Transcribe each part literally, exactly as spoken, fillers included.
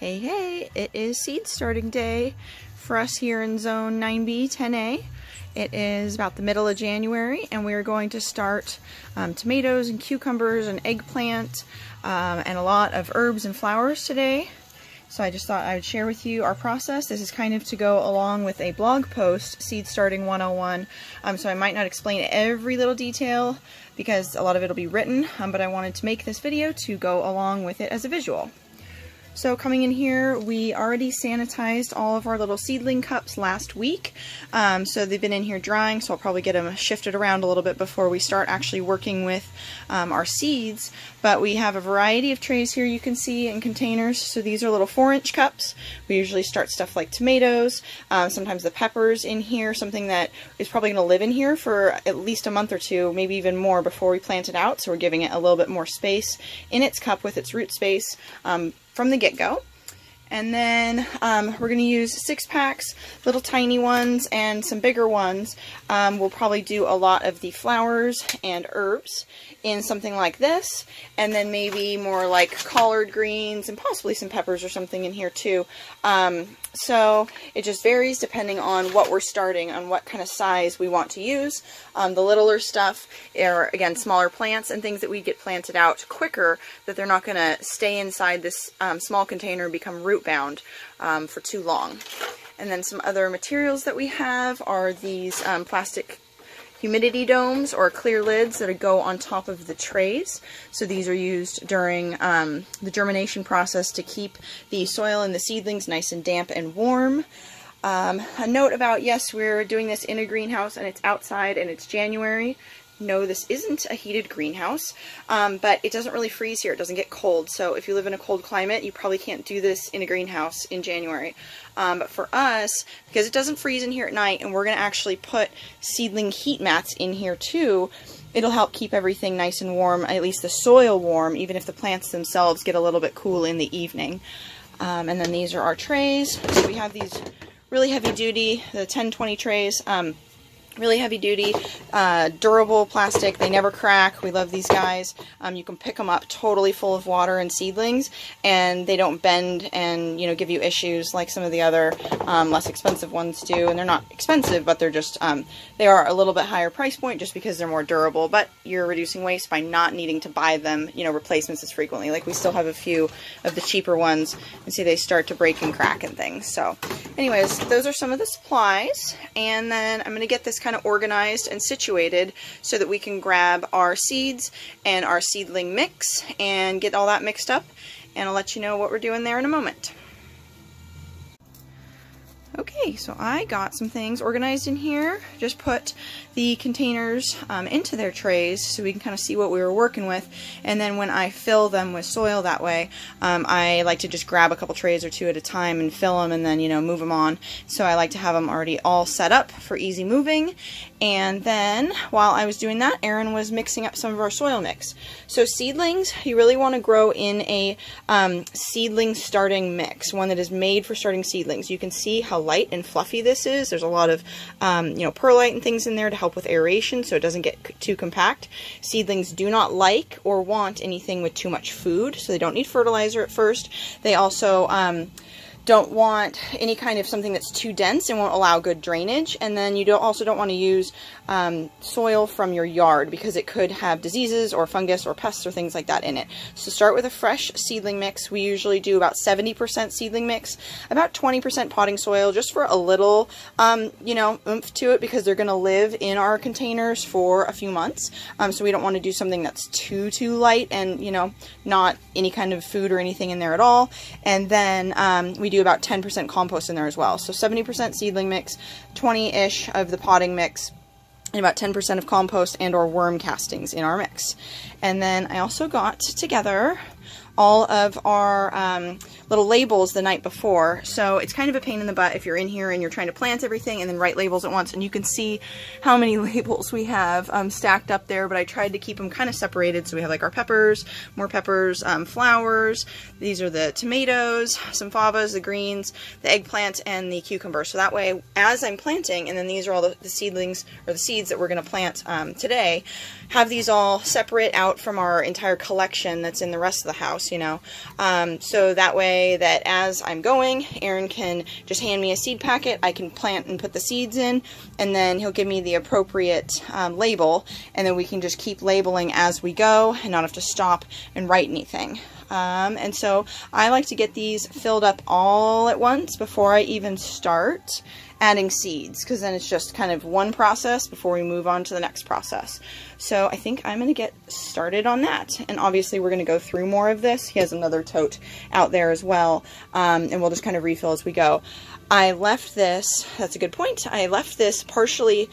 Hey, hey, it is seed starting day for us here in zone nine B, ten A. It is about the middle of January, and we are going to start um, tomatoes and cucumbers and eggplant um, and a lot of herbs and flowers today. So I just thought I would share with you our process. This is kind of to go along with a blog post, Seed Starting one oh one. Um, so I might not explain every little detail because a lot of it will be written, um, but I wanted to make this video to go along with it as a visual. So coming in here, we already sanitized all of our little seedling cups last week. Um, so they've been in here drying, so I'll probably get them shifted around a little bit before we start actually working with um, our seeds. But we have a variety of trays here you can see in containers. So these are little four inch cups. We usually start stuff like tomatoes, um, sometimes the peppers in here, something that is probably gonna live in here for at least a month or two, maybe even more before we plant it out. So we're giving it a little bit more space in its cup with its root space. Um, from the get-go. And then um, we're going to use six packs, little tiny ones and some bigger ones. Um, we'll probably do a lot of the flowers and herbs in something like this, and then maybe more like collard greens and possibly some peppers or something in here too. Um, so it just varies depending on what we're starting, on what kind of size we want to use. Um, the littler stuff are, again, smaller plants and things that we get planted out quicker, that they're not going to stay inside this um, small container and become root bound um, for too long. And then some other materials that we have are these um, plastic humidity domes or clear lids that go on top of the trays. So these are used during um, the germination process to keep the soil and the seedlings nice and damp and warm. Um, a note about, yes, we're doing this in a greenhouse and it's outside and it's January. No, this isn't a heated greenhouse, um, but it doesn't really freeze here. It doesn't get cold. So if you live in a cold climate, you probably can't do this in a greenhouse in January. Um, but for us, because it doesn't freeze in here at night, and we're going to actually put seedling heat mats in here too, it'll help keep everything nice and warm, at least the soil warm, even if the plants themselves get a little bit cool in the evening. Um, and then these are our trays. So we have these really heavy duty, the ten twenty trays. Um, Really heavy duty, uh, durable plastic. They never crack. We love these guys. Um, you can pick them up totally full of water and seedlings, and they don't bend and, you know, give you issues like some of the other um, less expensive ones do. And they're not expensive, but they're just, um, they are a little bit higher price point just because they're more durable, but you're reducing waste by not needing to buy them, you know, replacements as frequently. Like we still have a few of the cheaper ones, and see they start to break and crack and things. So anyways, those are some of the supplies, and then I'm going to get this kind of organized and situated so that we can grab our seeds and our seedling mix and get all that mixed up, and I'll let you know what we're doing there in a moment. Okay, so I got some things organized in here. Just put the containers um, into their trays so we can kind of see what we were working with. And then when I fill them with soil that way, um, I like to just grab a couple trays or two at a time and fill them, and then, you know, move them on. So I like to have them already all set up for easy moving. And then while I was doing that, Erin was mixing up some of our soil mix. So seedlings, you really want to grow in a um, seedling starting mix, one that is made for starting seedlings. You can see how light and fluffy this is. There's a lot of um, you know, perlite and things in there to help with aeration so it doesn't get too compact. Seedlings do not like or want anything with too much food, so they don't need fertilizer at first. They also um, don't want any kind of something that's too dense and won't allow good drainage. And then you don't, also don't want to use um, soil from your yard because it could have diseases or fungus or pests or things like that in it. So start with a fresh seedling mix. We usually do about seventy percent seedling mix, about twenty percent potting soil, just for a little, um, you know, oomph to it, because they're going to live in our containers for a few months. Um, so we don't want to do something that's too, too light and, you know, not any kind of food or anything in there at all. And then um, we do do about ten percent compost in there as well. So seventy percent seedling mix, twenty-ish of the potting mix, and about ten percent of compost and or worm castings in our mix. And then I also got together all of our um, little labels the night before. So it's kind of a pain in the butt if you're in here and you're trying to plant everything and then write labels at once, and you can see how many labels we have um, stacked up there, but I tried to keep them kind of separated. So we have like our peppers, more peppers, um, flowers, these are the tomatoes, some favas, the greens, the eggplant, and the cucumber. So that way, as I'm planting, and then these are all the, the seedlings or the seeds that we're gonna plant um, today, have these all separate out from our entire collection that's in the rest of the house, you know, um, so that way that as I'm going, Aaron can just hand me a seed packet, I can plant and put the seeds in, and then he'll give me the appropriate um, label, and then we can just keep labeling as we go and not have to stop and write anything. Um, and so I like to get these filled up all at once before I even start adding seeds, because then it's just kind of one process before we move on to the next process. So I think I'm going to get started on that, and obviously we're going to go through more of this. He has another tote out there as well, um, and we'll just kind of refill as we go. I left this, that's a good point, I left this partially,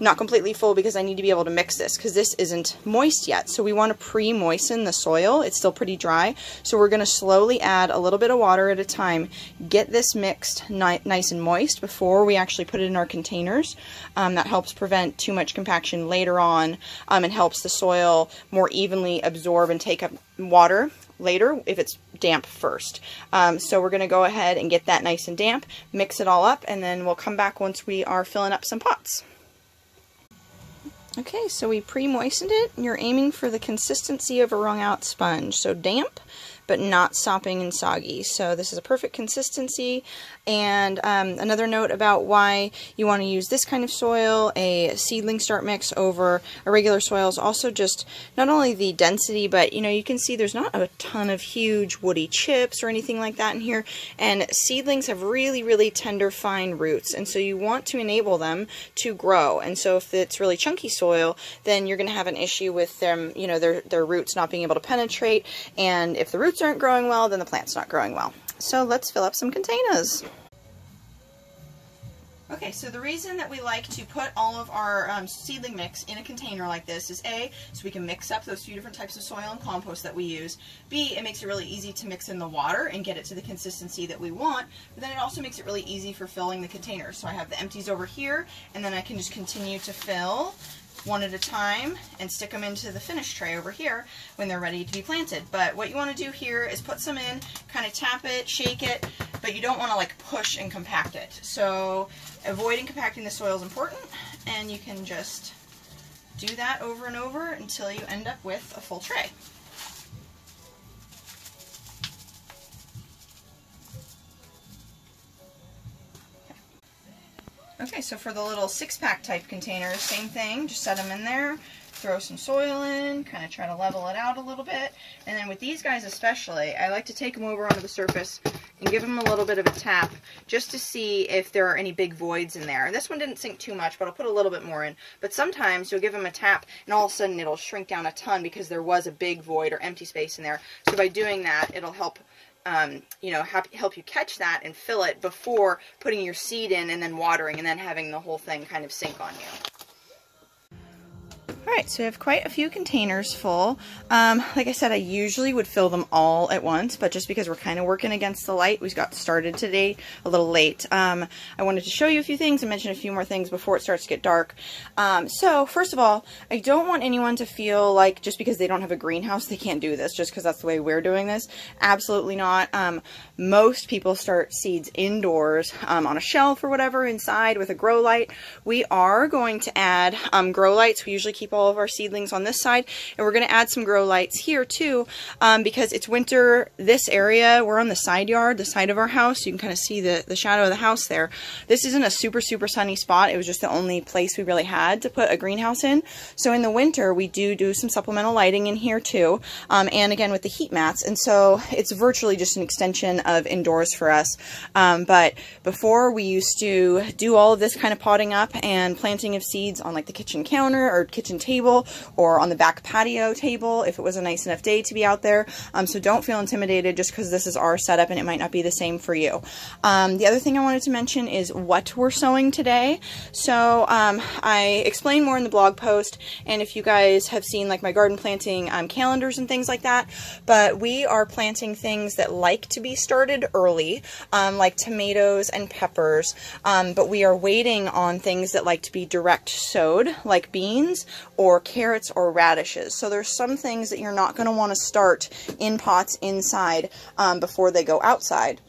not completely full, because I need to be able to mix this, because this isn't moist yet. So we want to pre-moisten the soil. It's still pretty dry. So we're going to slowly add a little bit of water at a time, get this mixed ni nice and moist before we actually put it in our containers. Um, that helps prevent too much compaction later on, um, and helps the soil more evenly absorb and take up water later if it's damp first. Um, so we're going to go ahead and get that nice and damp, mix it all up, and then we'll come back once we are filling up some pots. Okay, so we pre-moistened it, and you're aiming for the consistency of a wrung out sponge, so damp, but not sopping and soggy. So this is a perfect consistency. And um, another note about why you want to use this kind of soil, a seedling start mix over a regular soil, is also just not only the density, but you know, you can see there's not a ton of huge woody chips or anything like that in here, and seedlings have really, really tender, fine roots, and so you want to enable them to grow. And so if it's really chunky soil, then you're going to have an issue with them, you know, their, their roots not being able to penetrate, and if the roots aren't growing well, then the plant's not growing well. So let's fill up some containers. Okay, so the reason that we like to put all of our um, seedling mix in a container like this is A, so we can mix up those few different types of soil and compost that we use. B, it makes it really easy to mix in the water and get it to the consistency that we want, but then it also makes it really easy for filling the container. So I have the empties over here, and then I can just continue to fill one at a time and stick them into the finished tray over here when they're ready to be planted. But what you want to do here is put some in, kind of tap it, shake it, but you don't want to like push and compact it. So avoiding compacting the soil is important, and you can just do that over and over until you end up with a full tray. Okay, so for the little six-pack type containers, same thing, just set them in there, throw some soil in, kind of try to level it out a little bit. And then with these guys especially, I like to take them over onto the surface and give them a little bit of a tap just to see if there are any big voids in there. And this one didn't sink too much, but I'll put a little bit more in. But sometimes you'll give them a tap, and all of a sudden it'll shrink down a ton because there was a big void or empty space in there. So by doing that, it'll help Um, you know, help you catch that and fill it before putting your seed in and then watering and then having the whole thing kind of sink on you. Alright, so we have quite a few containers full. Um, like I said, I usually would fill them all at once, but just because we're kind of working against the light, we got started today a little late. Um, I wanted to show you a few things and mention a few more things before it starts to get dark. Um, so, first of all, I don't want anyone to feel like just because they don't have a greenhouse, they can't do this, just because that's the way we're doing this. Absolutely not. Um, most people start seeds indoors, um, on a shelf or whatever, inside with a grow light. We are going to add um, grow lights. We usually keep all of our seedlings on this side, and we're going to add some grow lights here too, um, because it's winter. This area, we're on the side yard, the side of our house, you can kind of see the, the shadow of the house there. This isn't a super super sunny spot. It was just the only place we really had to put a greenhouse in. So in the winter we do do some supplemental lighting in here too, um, and again with the heat mats, and so it's virtually just an extension of indoors for us. Um, but before, we used to do all of this kind of potting up and planting of seeds on like the kitchen counter or kitchen table or on the back patio table if it was a nice enough day to be out there. Um, so don't feel intimidated just because this is our setup and it might not be the same for you. Um, the other thing I wanted to mention is what we're sowing today. So um, I explain more in the blog post, and if you guys have seen like my garden planting um, calendars and things like that, but we are planting things that like to be started early, um, like tomatoes and peppers, um, but we are waiting on things that like to be direct sowed, like beans or carrots or radishes. So there's some things that you're not going to want to start in pots inside um, before they go outside.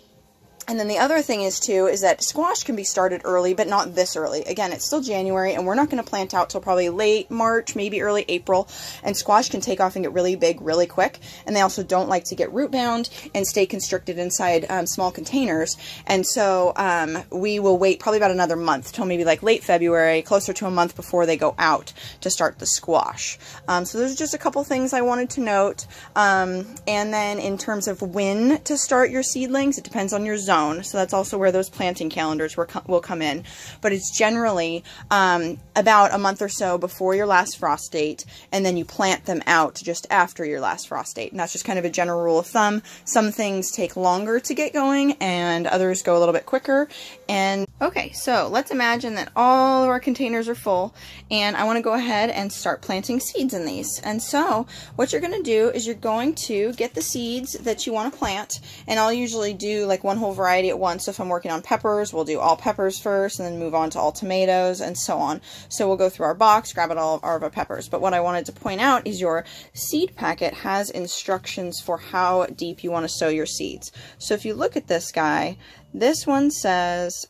And then the other thing is, too, is that squash can be started early, but not this early. Again, it's still January, and we're not going to plant out till probably late March, maybe early April. And squash can take off and get really big really quick. And they also don't like to get root-bound and stay constricted inside um, small containers. And so um, we will wait probably about another month till maybe like late February, closer to a month before they go out to start the squash. Um, so those are just a couple things I wanted to note. Um, and then in terms of when to start your seedlings, it depends on your zone. So that's also where those planting calendars will come in. But it's generally um, about a month or so before your last frost date, and then you plant them out just after your last frost date. And that's just kind of a general rule of thumb. Some things take longer to get going, and others go a little bit quicker. And okay, so let's imagine that all of our containers are full, and I want to go ahead and start planting seeds in these. And so what you're going to do is you're going to get the seeds that you want to plant, and I'll usually do like one whole variety at once. So if I'm working on peppers, we'll do all peppers first and then move on to all tomatoes and so on. So we'll go through our box, grab it all, all of our peppers. But what I wanted to point out is your seed packet has instructions for how deep you want to sow your seeds. So if you look at this guy, this one says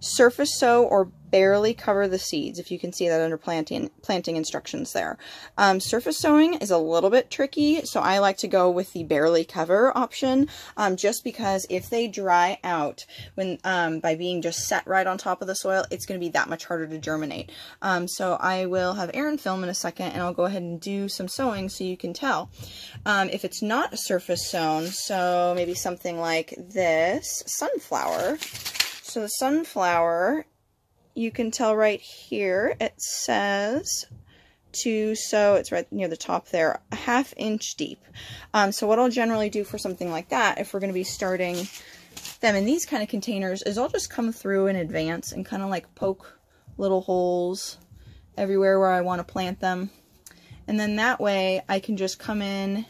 surface sow or barely cover the seeds, if you can see that under planting planting instructions there. Um, surface sowing is a little bit tricky, so I like to go with the barely cover option, um, just because if they dry out when um, by being just set right on top of the soil, it's going to be that much harder to germinate. Um, so I will have Aaron film in a second, and I'll go ahead and do some sowing so you can tell. Um, if it's not surface sown, so maybe something like this sunflower. So the sunflower, you can tell right here, it says to sow, it's right near the top there, a half inch deep. Um, so what I'll generally do for something like that, if we're going to be starting them in these kind of containers, is I'll just come through in advance and kind of like poke little holes everywhere where I want to plant them. And then that way I can just come in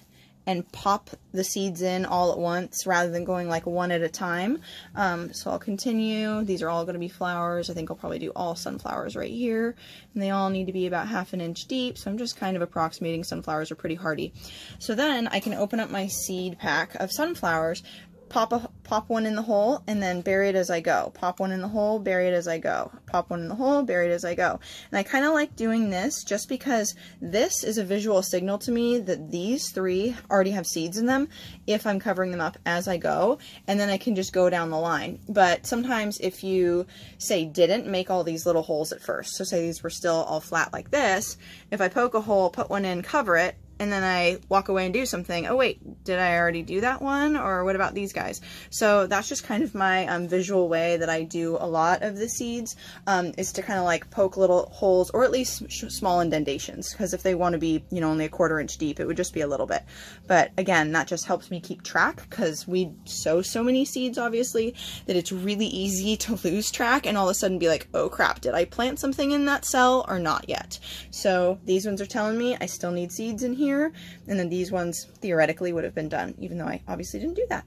and pop the seeds in all at once rather than going like one at a time. Um, so I'll continue. These are all going to be flowers. I think I'll probably do all sunflowers right here, and they all need to be about half an inch deep. So I'm just kind of approximating sunflowers are pretty hardy. So then I can open up my seed pack of sunflowers, pop a, pop one in the hole, and then bury it as I go. Pop one in the hole, bury it as I go. Pop one in the hole, bury it as I go. And I kind of like doing this just because this is a visual signal to me that these three already have seeds in them if I'm covering them up as I go, and then I can just go down the line. But sometimes if you, say, didn't make all these little holes at first, so say these were still all flat like this, if I poke a hole, put one in, cover it, and then I walk away and do something. Oh wait, did I already do that one? Or what about these guys? So that's just kind of my um, visual way that I do a lot of the seeds, um, is to kind of like poke little holes, or at least sh small indentations, because if they want to be, you know, only a quarter inch deep, it would just be a little bit. But again, that just helps me keep track, because we sow so many seeds, obviously, that it's really easy to lose track and all of a sudden be like, oh crap, did I plant something in that cell or not yet? So these ones are telling me I still need seeds in here. Here, and then these ones theoretically would have been done, even though I obviously didn't do that.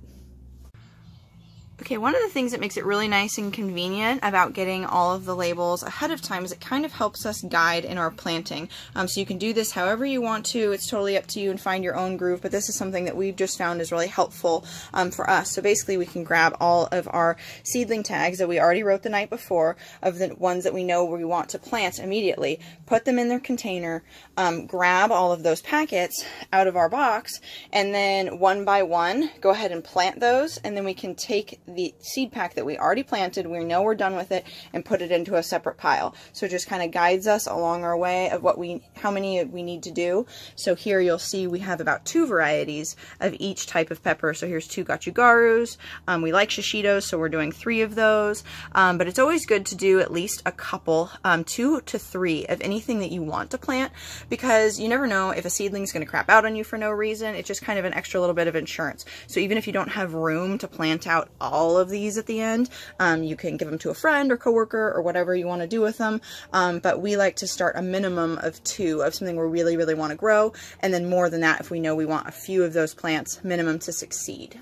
Okay, one of the things that makes it really nice and convenient about getting all of the labels ahead of time is it kind of helps us guide in our planting. Um, so you can do this however you want to. It's totally up to you and find your own groove, but this is something that we've just found is really helpful um, for us. So basically we can grab all of our seedling tags that we already wrote the night before of the ones that we know we want to plant immediately, put them in their container, um, grab all of those packets out of our box, and then one by one, go ahead and plant those, and then we can take the seed pack that we already planted, we know we're done with it, and put it into a separate pile. So it just kind of guides us along our way of what we, how many we need to do. So here you'll see we have about two varieties of each type of pepper. So here's two gochugarus. Um, we like shishitos, so we're doing three of those. Um, but it's always good to do at least a couple, um, two to three of anything that you want to plant, because you never know if a seedling's going to crap out on you for no reason. It's just kind of an extra little bit of insurance. So even if you don't have room to plant out all all of these at the end, um, you can give them to a friend or coworker or whatever you want to do with them, um, but we like to start a minimum of two of something we really, really want to grow, and then more than that if we know we want a few of those plants minimum to succeed.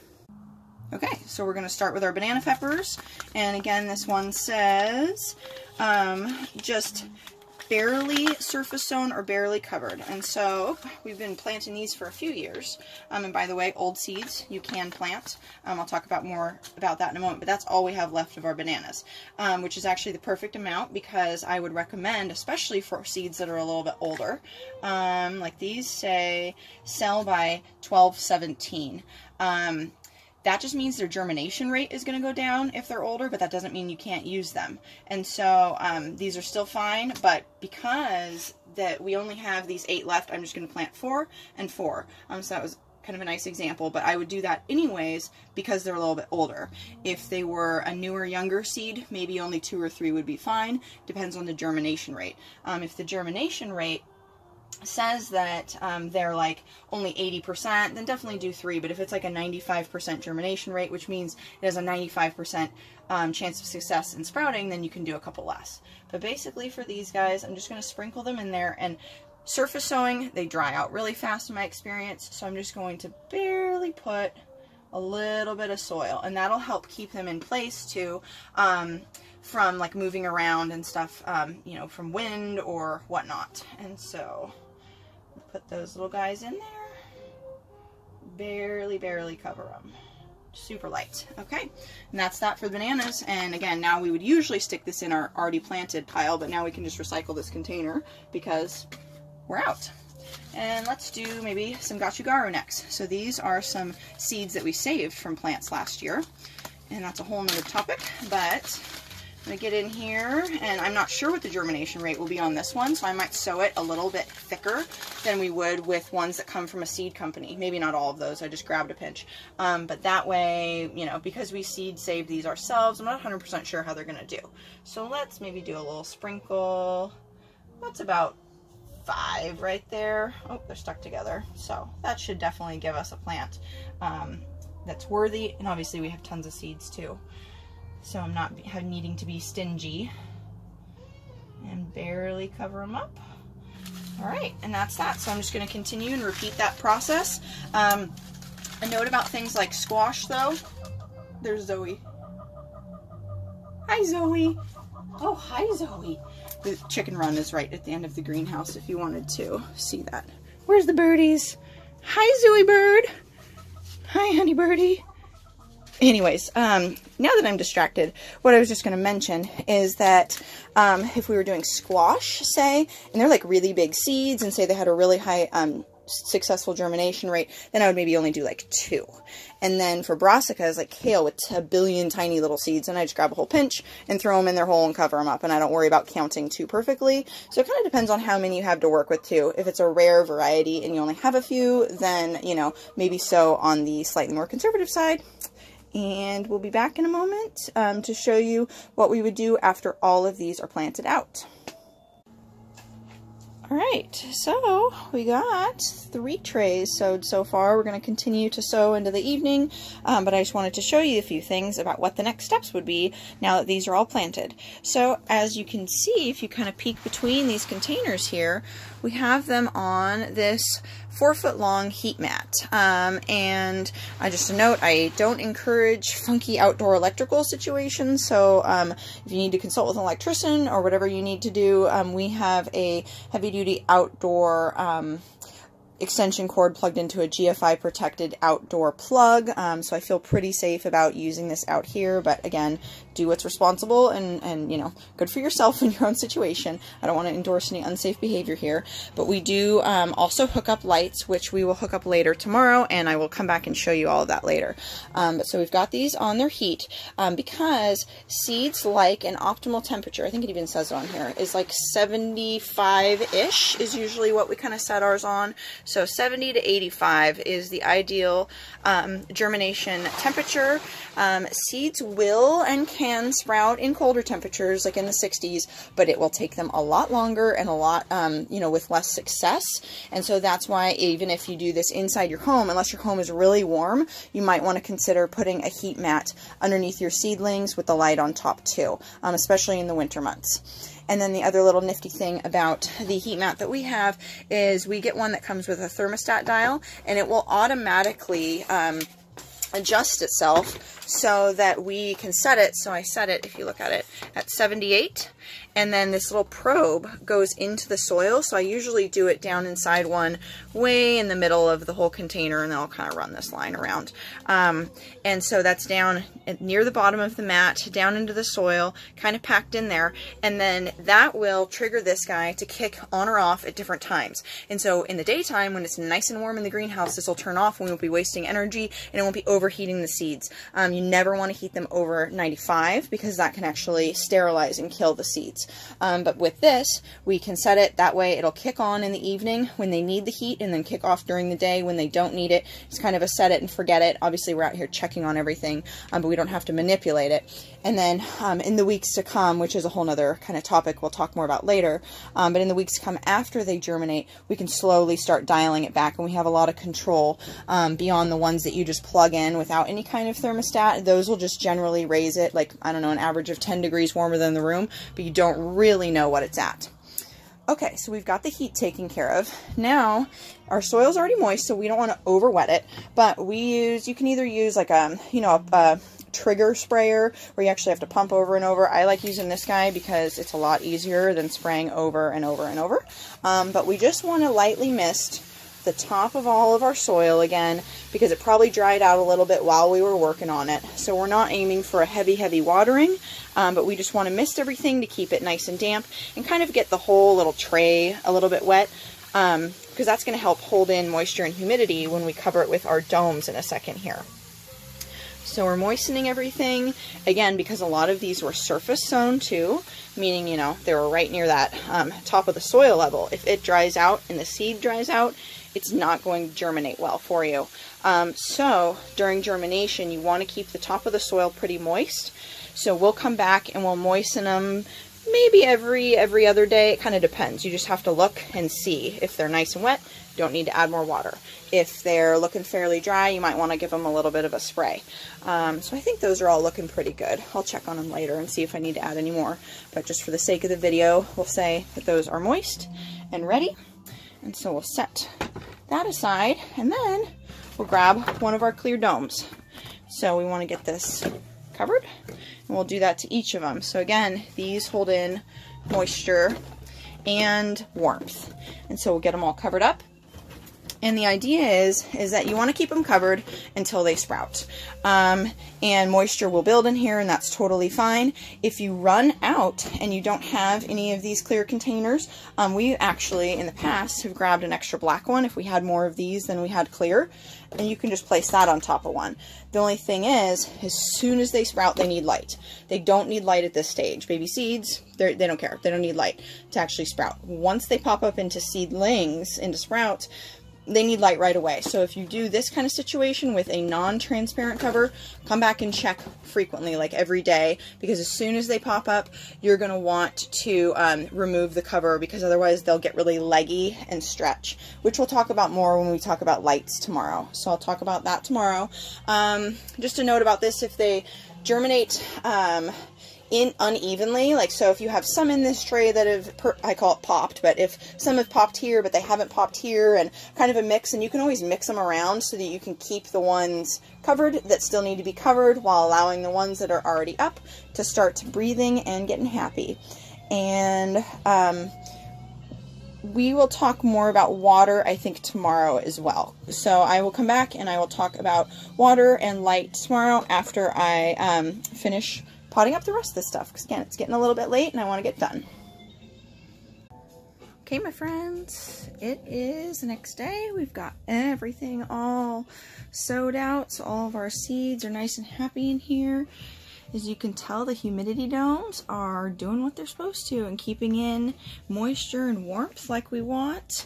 Okay, so we're going to start with our banana peppers, and again this one says um, just barely surface sown or barely covered. And so we've been planting these for a few years. Um, and by the way, old seeds you can plant. Um, I'll talk about more about that in a moment, but that's all we have left of our bananas, um, which is actually the perfect amount, because I would recommend, especially for seeds that are a little bit older, um, like these, say, sell by twelve seventeen. Um, That just means their germination rate is going to go down if they're older, but that doesn't mean you can't use them. And so um, these are still fine, but because that we only have these eight left, I'm just going to plant four and four. Um, so that was kind of a nice example, but I would do that anyways because they're a little bit older. If they were a newer, younger seed, maybe only two or three would be fine. Depends on the germination rate. Um, if the germination rate says that um, they're like only eighty percent, then definitely do three. But if it's like a ninety-five percent germination rate, which means it has a ninety-five percent um, chance of success in sprouting, then you can do a couple less. But basically for these guys, I'm just going to sprinkle them in there. And surface sowing, they dry out really fast in my experience, so I'm just going to barely put a little bit of soil, and that'll help keep them in place too, um, from like moving around and stuff, um, you know, from wind or whatnot. And so put those little guys in there, barely, barely cover them, super light. Okay, and that's that for the bananas. And again, now we would usually stick this in our already planted pile, but now we can just recycle this container because we're out. And let's do maybe some gochugaru next. So these are some seeds that we saved from plants last year, and that's a whole nother topic, but I'm going to get in here, and I'm not sure what the germination rate will be on this one, so I might sow it a little bit thicker than we would with ones that come from a seed company. Maybe not all of those, I just grabbed a pinch. Um, but that way, you know, because we seed saved these ourselves, I'm not one hundred percent sure how they're going to do. So let's maybe do a little sprinkle. That's about five right there. Oh, they're stuck together. So that should definitely give us a plant um, that's worthy. And obviously we have tons of seeds too, so I'm not needing to be stingy. And barely cover them up. All right, and that's that. So I'm just going to continue and repeat that process. Um, a note about things like squash though. There's Zoe. Hi Zoe. Oh, hi Zoe. The chicken run is right at the end of the greenhouse if you wanted to see that. Where's the birdies? Hi Zoe bird. Hi honey birdie. Anyways, um, now that I'm distracted, what I was just going to mention is that um, if we were doing squash, say, and they're like really big seeds, and say they had a really high um, successful germination rate, then I would maybe only do like two. And then for brassicas, like kale with a billion tiny little seeds, and I just grab a whole pinch and throw them in their hole and cover them up, and I don't worry about counting too perfectly. So it kind of depends on how many you have to work with too. If it's a rare variety and you only have a few, then, you know, maybe sow on the slightly more conservative side. And we'll be back in a moment um, to show you what we would do after all of these are planted out. All right, so we got three trays sowed so far. We're going to continue to sow into the evening, um, but I just wanted to show you a few things about what the next steps would be now that these are all planted. So as you can see, if you kind of peek between these containers here, we have them on this four foot long heat mat. Um, and I just a note, I don't encourage funky outdoor electrical situations. So um, if you need to consult with an electrician or whatever you need to do, um, we have a heavy duty outdoor um, extension cord plugged into a G F I protected outdoor plug, um, so I feel pretty safe about using this out here. But again, do what's responsible and, and you know, good for yourself in your own situation. I don't want to endorse any unsafe behavior here, but we do um, also hook up lights, which we will hook up later tomorrow, and I will come back and show you all of that later. Um, but so we've got these on their heat um, because seeds like an optimal temperature, I think it even says it on here, is like seventy-five-ish is usually what we kind of set ours on. So seventy to eighty-five is the ideal um, germination temperature. Um, seeds will and can sprout in colder temperatures, like in the sixties, but it will take them a lot longer and a lot, um, you know, with less success. And so that's why even if you do this inside your home, unless your home is really warm, you might want to consider putting a heat mat underneath your seedlings with the light on top too, um, especially in the winter months. And then the other little nifty thing about the heat mat that we have is we get one that comes with a thermostat dial, and it will automatically um, adjust itself so that we can set it. So I set it, if you look at it, at seventy-eight. and then this little probe goes into the soil. So I usually do it down inside one way in the middle of the whole container, and then I'll kind of run this line around. Um, and so that's down at, near the bottom of the mat, down into the soil, kind of packed in there, and then that will trigger this guy to kick on or off at different times. And so in the daytime, when it's nice and warm in the greenhouse, this will turn off and we won't be wasting energy and it won't be overheating the seeds. Um, you never want to heat them over ninety-five because that can actually sterilize and kill the seeds. Um, but with this, we can set it that way. It'll kick on in the evening when they need the heat and then kick off during the day when they don't need it. It's kind of a set it and forget it. Obviously, we're out here checking on everything, um, but we don't have to manipulate it. And then um, in the weeks to come, which is a whole nother kind of topic we'll talk more about later, um, but in the weeks to come after they germinate, we can slowly start dialing it back, and we have a lot of control um, beyond the ones that you just plug in without any kind of thermostat. Those will just generally raise it, like, I don't know, an average of ten degrees warmer than the room, but you don't really know what it's at. Okay, so we've got the heat taken care of. Now, our soil's already moist, so we don't want to overwet it, but we use, you can either use like a, you know, a, a trigger sprayer where you actually have to pump over and over. I like using this guy because it's a lot easier than spraying over and over and over. Um, but we just want to lightly mist the top of all of our soil again, because it probably dried out a little bit while we were working on it. So we're not aiming for a heavy, heavy watering, um, but we just want to mist everything to keep it nice and damp and kind of get the whole little tray a little bit wet, um, because that's going to help hold in moisture and humidity when we cover it with our domes in a second here. So we're moistening everything, again, because a lot of these were surface sown too, meaning, you know, they were right near that um, top of the soil level. If it dries out and the seed dries out, it's not going to germinate well for you. Um, so during germination, you want to keep the top of the soil pretty moist. So we'll come back and we'll moisten them maybe every, every other day. It kind of depends. You just have to look and see. If they're nice and wet, you don't need to add more water. If they're looking fairly dry, you might want to give them a little bit of a spray. Um, so I think those are all looking pretty good. I'll check on them later and see if I need to add any more. But just for the sake of the video, we'll say that those are moist and ready. And so we'll set that aside, and then we'll grab one of our clear domes. So we want to get this covered, and we'll do that to each of them. So again, these hold in moisture and warmth. And so we'll get them all covered up. And the idea is, is that you want to keep them covered until they sprout. Um, and moisture will build in here, and that's totally fine. If you run out and you don't have any of these clear containers, um, we actually in the past have grabbed an extra black one if we had more of these than we had clear, and you can just place that on top of one. The only thing is, as soon as they sprout, they need light. They don't need light at this stage. Baby seeds, they don't care. They don't need light to actually sprout. Once they pop up into seedlings, into sprouts, they need light right away. So if you do this kind of situation with a non-transparent cover, come back and check frequently, like every day, because as soon as they pop up, you're going to want to um, remove the cover, because otherwise they'll get really leggy and stretch, which we'll talk about more when we talk about lights tomorrow. So I'll talk about that tomorrow. Um, just a note about this, if they germinate um, in unevenly, like, so if you have some in this tray that have, per, I call it popped, but if some have popped here but they haven't popped here, and kind of a mix, and you can always mix them around so that you can keep the ones covered that still need to be covered while allowing the ones that are already up to start breathing and getting happy. And um, we will talk more about water, I think, tomorrow as well. So I will come back and I will talk about water and light tomorrow after I um, finish potting up the rest of this stuff, because again, it's getting a little bit late and I want to get done. Okay, my friends, it is the next day. We've got everything all sowed out, so all of our seeds are nice and happy in here. As you can tell, the humidity domes are doing what they're supposed to and keeping in moisture and warmth like we want.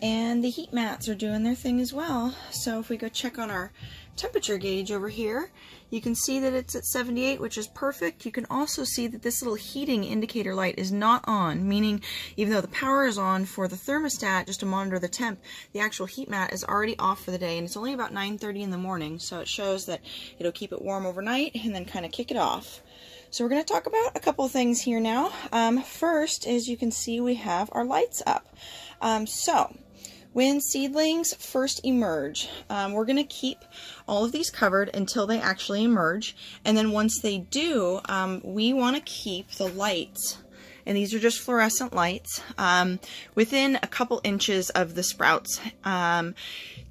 And the heat mats are doing their thing as well. So if we go check on our temperature gauge over here, you can see that it's at seventy-eight, which is perfect. You can also see that this little heating indicator light is not on, meaning even though the power is on for the thermostat just to monitor the temp, the actual heat mat is already off for the day, and it's only about nine thirty in the morning, so it shows that it'll keep it warm overnight and then kind of kick it off. So we're going to talk about a couple of things here now. Um, first, as you can see, we have our lights up. Um, so when seedlings first emerge, um, we're going to keep all of these covered until they actually emerge, and then once they do, um, we want to keep the lights and these are just fluorescent lights, um, within a couple inches of the sprouts. Um,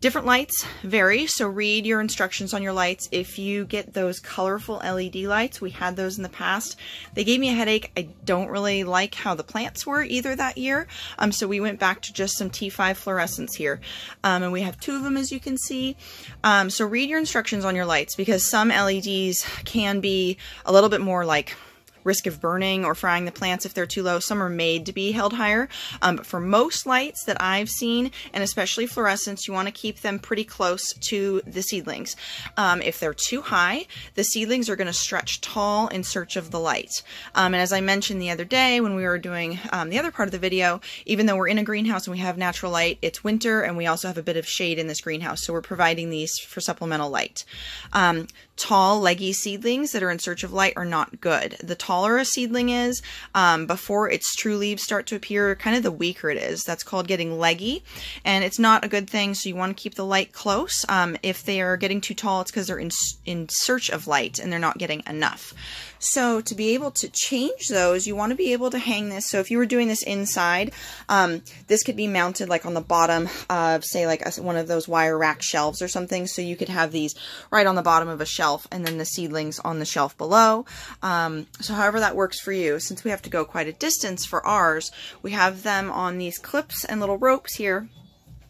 different lights vary, so read your instructions on your lights. If you get those colorful L E D lights, we had those in the past. They gave me a headache. I don't really like how the plants were either that year, um, so we went back to just some T five fluorescents here, um, and we have two of them, as you can see. Um, so read your instructions on your lights, because some L E Ds can be a little bit more like risk of burning or frying the plants if they're too low. Some are made to be held higher, um, but for most lights that I've seen, and especially fluorescents, you want to keep them pretty close to the seedlings. Um, if they're too high, the seedlings are going to stretch tall in search of the light. Um, and as I mentioned the other day when we were doing um, the other part of the video, even though we're in a greenhouse and we have natural light, it's winter and we also have a bit of shade in this greenhouse, so we're providing these for supplemental light. Um, tall, leggy seedlings that are in search of light are not good. The tall taller a seedling is, um, before its true leaves start to appear, kind of the weaker it is. That's called getting leggy, and it's not a good thing, so you want to keep the light close. Um, if they are getting too tall, it's because they're in, in search of light and they're not getting enough. So to be able to change those, you want to be able to hang this. So if you were doing this inside, um, this could be mounted like on the bottom of, say, like a, one of those wire rack shelves or something, so you could have these right on the bottom of a shelf and then the seedlings on the shelf below. Um, so how However that works for you. Since we have to go quite a distance for ours, we have them on these clips and little ropes here.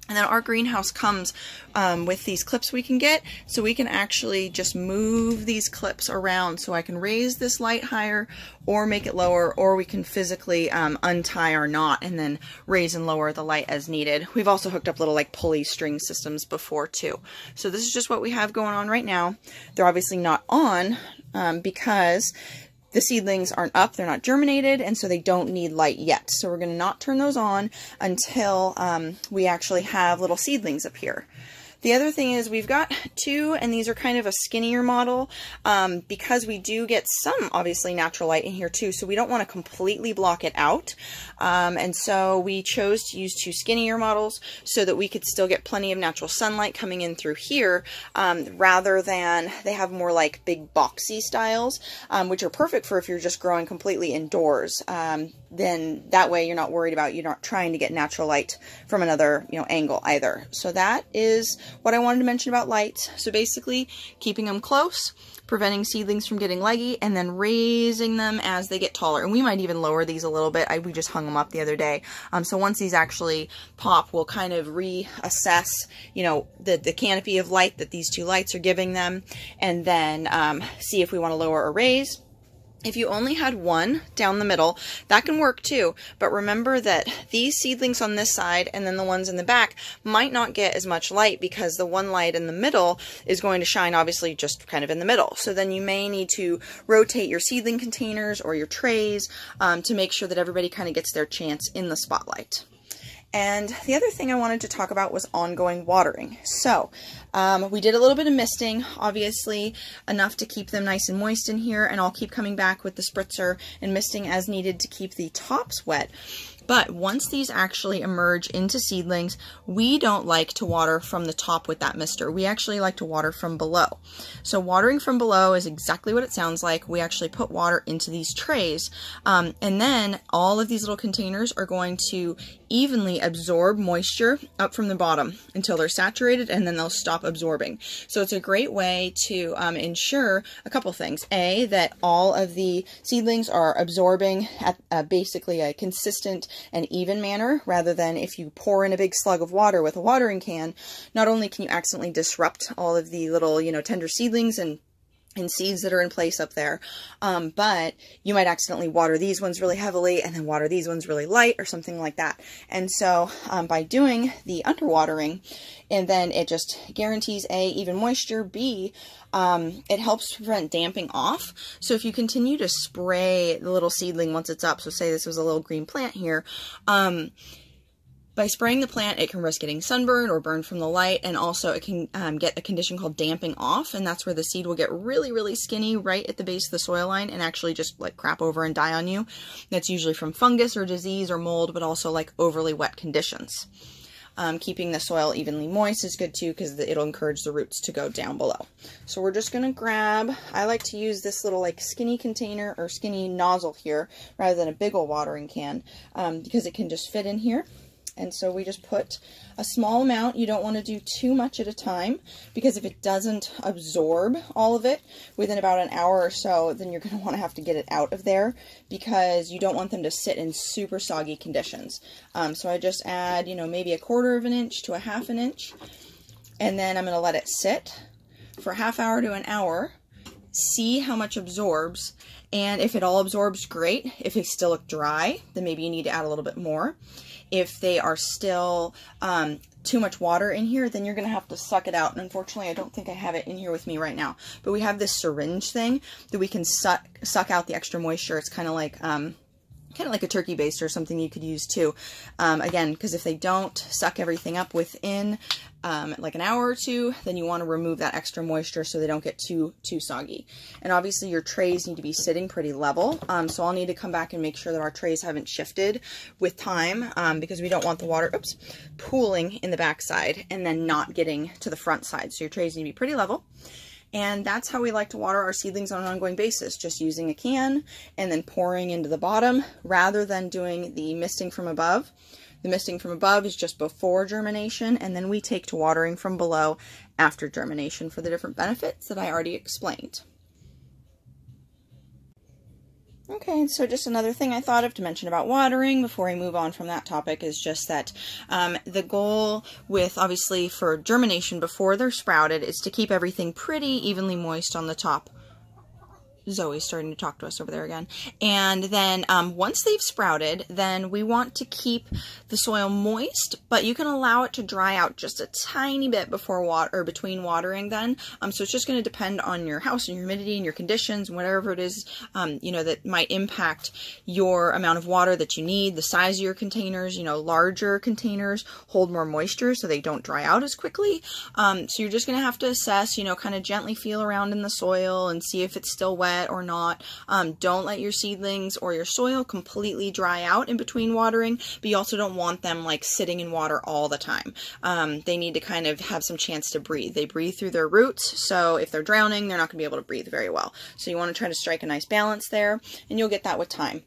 And then our greenhouse comes um, with these clips we can get, so we can actually just move these clips around, so I can raise this light higher or make it lower, or we can physically um, untie our knot and then raise and lower the light as needed. We've also hooked up little like pulley string systems before too. So this is just what we have going on right now. They're obviously not on um, because the seedlings aren't up, they're not germinated, and so they don't need light yet. So we're going to not turn those on until um, we actually have little seedlings up here. The other thing is we've got two, and these are kind of a skinnier model um, because we do get some, obviously, natural light in here too, so we don't want to completely block it out. Um, and so we chose to use two skinnier models so that we could still get plenty of natural sunlight coming in through here, um, rather than they have more like big boxy styles, um, which are perfect for if you're just growing completely indoors. Um, then that way you're not worried about, you're not trying to get natural light from another, you know, angle either. So that is what I wanted to mention about lights. So basically keeping them close, preventing seedlings from getting leggy, and then raising them as they get taller. And we might even lower these a little bit. I, we just hung them up the other day. Um, so once these actually pop, we'll kind of reassess, you know, the, the canopy of light that these two lights are giving them, and then um, see if we want to lower or raise. If you only had one down the middle, that can work too, but remember that these seedlings on this side and then the ones in the back might not get as much light, because the one light in the middle is going to shine obviously just kind of in the middle. So then you may need to rotate your seedling containers or your trays um, to make sure that everybody kind of gets their chance in the spotlight. And the other thing I wanted to talk about was ongoing watering. So um, we did a little bit of misting, obviously enough to keep them nice and moist in here, and I'll keep coming back with the spritzer and misting as needed to keep the tops wet. But once these actually emerge into seedlings, we don't like to water from the top with that mister. We actually like to water from below. So watering from below is exactly what it sounds like. We actually put water into these trays, um, and then all of these little containers are going to evenly absorb moisture up from the bottom until they're saturated, and then they'll stop absorbing. So it's a great way to um, ensure a couple things. A, that all of the seedlings are absorbing at uh, basically a consistent an even manner, rather than if you pour in a big slug of water with a watering can, not only can you accidentally disrupt all of the little, you know, tender seedlings and and seeds that are in place up there, um, but you might accidentally water these ones really heavily and then water these ones really light or something like that. And so um, by doing the underwatering, and then it just guarantees A, even moisture, B, um, it helps prevent damping off. So if you continue to spray the little seedling once it's up, so say this was a little green plant here, um, by spraying the plant, it can risk getting sunburned or burned from the light, and also it can um, get a condition called damping off, and that's where the seed will get really, really skinny right at the base of the soil line and actually just like crap over and die on you. That's usually from fungus or disease or mold, but also like overly wet conditions. Um, keeping the soil evenly moist is good too, because it'll encourage the roots to go down below. So we're just going to grab, I like to use this little like skinny container or skinny nozzle here rather than a big old watering can, um, because it can just fit in here. And so we just put a small amount. You don't want to do too much at a time, because if it doesn't absorb all of it within about an hour or so, then you're going to want to have to get it out of there, because you don't want them to sit in super soggy conditions. Um, so I just add, you know, maybe a quarter of an inch to a half an inch, and then I'm going to let it sit for a half hour to an hour, see how much absorbs, and if it all absorbs, great. If they still look dry, then maybe you need to add a little bit more. If they are still um, too much water in here, then you're going to have to suck it out. And unfortunately, I don't think I have it in here with me right now. But we have this syringe thing that we can suck suck out the extra moisture. It's kind of like um, kind of like a turkey baster or something you could use too. Um, again, because if they don't suck everything up within um, like an hour or two, then you want to remove that extra moisture so they don't get too too soggy. And obviously, your trays need to be sitting pretty level. Um, so I'll need to come back and make sure that our trays haven't shifted with time, um, because we don't want the water, oops, pooling in the backside and then not getting to the front side. So your trays need to be pretty level. And that's how we like to water our seedlings on an ongoing basis, just using a can and then pouring into the bottom rather than doing the misting from above. The misting from above is just before germination, and then we take to watering from below after germination for the different benefits that I already explained. Okay, so just another thing I thought of to mention about watering before I move on from that topic is just that um, the goal with, obviously, for germination before they're sprouted is to keep everything pretty evenly moist on the top. Zoe's starting to talk to us over there again. And then um, once they've sprouted, then we want to keep the soil moist, but you can allow it to dry out just a tiny bit before water or between watering then. Um, so it's just going to depend on your house and your humidity and your conditions and whatever it is, um, you know, that might impact your amount of water that you need, the size of your containers. You know, larger containers hold more moisture so they don't dry out as quickly. Um, so you're just going to have to assess, you know, kind of gently feel around in the soil and see if it's still wet or not. Um, don't let your seedlings or your soil completely dry out in between watering, but you also don't want them like sitting in water all the time. Um, they need to kind of have some chance to breathe. They breathe through their roots, so if they're drowning, they're not going to be able to breathe very well. So you want to try to strike a nice balance there, and you'll get that with time.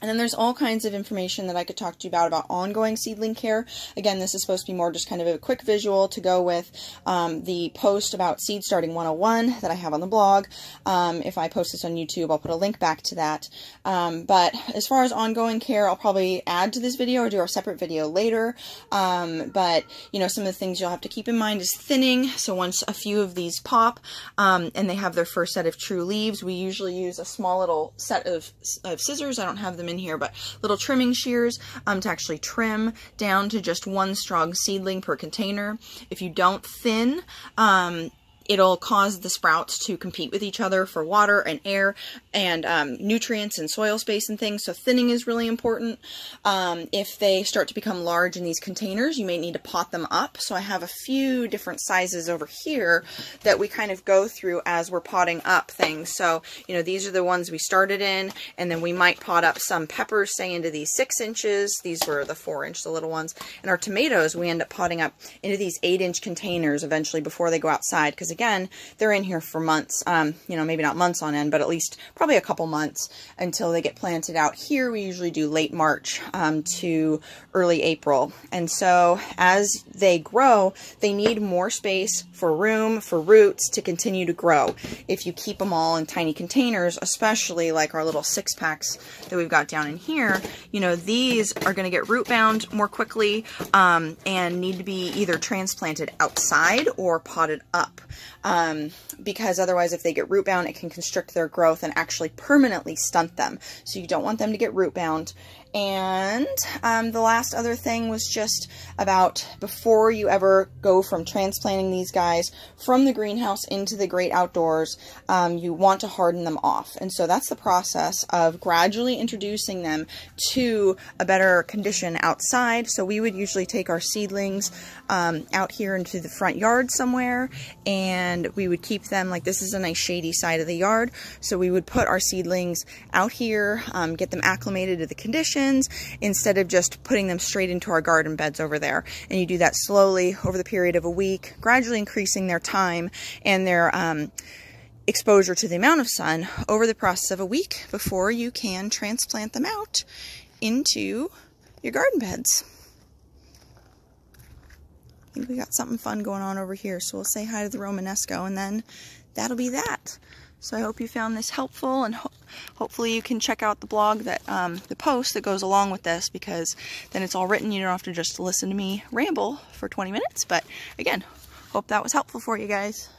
And then there's all kinds of information that I could talk to you about about ongoing seedling care. Again, this is supposed to be more just kind of a quick visual to go with um, the post about Seed Starting one oh one that I have on the blog. Um, if I post this on YouTube, I'll put a link back to that. Um, but as far as ongoing care, I'll probably add to this video or do a separate video later. Um, but, you know, some of the things you'll have to keep in mind is thinning. So once a few of these pop um, and they have their first set of true leaves, we usually use a small little set of, of scissors. I don't have them in here, but little trimming shears um, to actually trim down to just one strong seedling per container. If you don't thin, um, it'll cause the sprouts to compete with each other for water and air and um, nutrients and soil space and things. So thinning is really important. Um, if they start to become large in these containers, you may need to pot them up. So I have a few different sizes over here that we kind of go through as we're potting up things. So, you know, these are the ones we started in, and then we might pot up some peppers, say, into these six inches. These were the four inch, the little ones. And our tomatoes, we end up potting up into these eight inch containers eventually before they go outside, because again, they're in here for months, um, you know, maybe not months on end, but at least probably a couple months until they get planted out here. We usually do late March um, to early April. And so as they grow, they need more space for room, for roots to continue to grow. If you keep them all in tiny containers, especially like our little six packs that we've got down in here, you know, these are going to get root bound more quickly um, and need to be either transplanted outside or potted up. Um, because otherwise, if they get root bound, it can constrict their growth and actually permanently stunt them. So you don't want them to get root bound. And um, the last other thing was just about before you ever go from transplanting these guys from the greenhouse into the great outdoors, um, you want to harden them off. And so that's the process of gradually introducing them to a better condition outside. So we would usually take our seedlings um, out here into the front yard somewhere, and we would keep them, like this is a nice shady side of the yard. So we would put our seedlings out here, um, get them acclimated to the condition. sections instead of just putting them straight into our garden beds over there. And you do that slowly over the period of a week, gradually increasing their time and their um, exposure to the amount of sun over the process of a week before you can transplant them out into your garden beds. I think we got something fun going on over here, so we'll say hi to the Romanesco, and then that'll be that. So I hope you found this helpful, and ho hopefully you can check out the blog, that um, the post that goes along with this, because then it's all written. You don't have to just listen to me ramble for twenty minutes. But again, hope that was helpful for you guys.